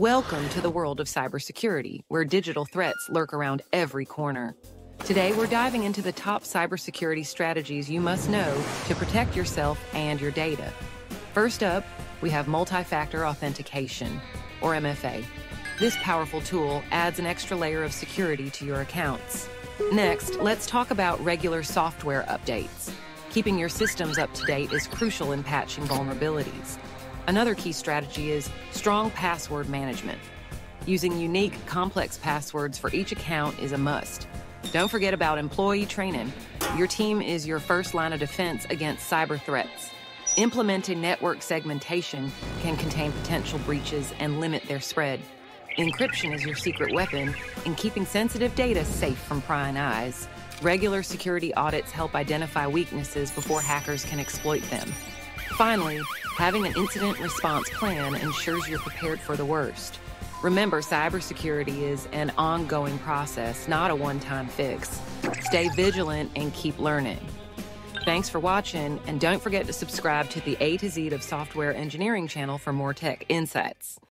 Welcome to the world of cybersecurity, where digital threats lurk around every corner. Today, we're diving into the top cybersecurity strategies you must know to protect yourself and your data. First up, we have multi-factor authentication, or MFA. This powerful tool adds an extra layer of security to your accounts. Next, let's talk about regular software updates. Keeping your systems up to date is crucial in patching vulnerabilities. Another key strategy is strong password management. Using unique, complex passwords for each account is a must. Don't forget about employee training. Your team is your first line of defense against cyber threats. Implementing network segmentation can contain potential breaches and limit their spread. Encryption is your secret weapon in keeping sensitive data safe from prying eyes. Regular security audits help identify weaknesses before hackers can exploit them. Finally, having an incident response plan ensures you're prepared for the worst. Remember, cybersecurity is an ongoing process, not a one-time fix. Stay vigilant and keep learning. Thanks for watching, and don't forget to subscribe to the A to Z of Software Engineering channel for more tech insights.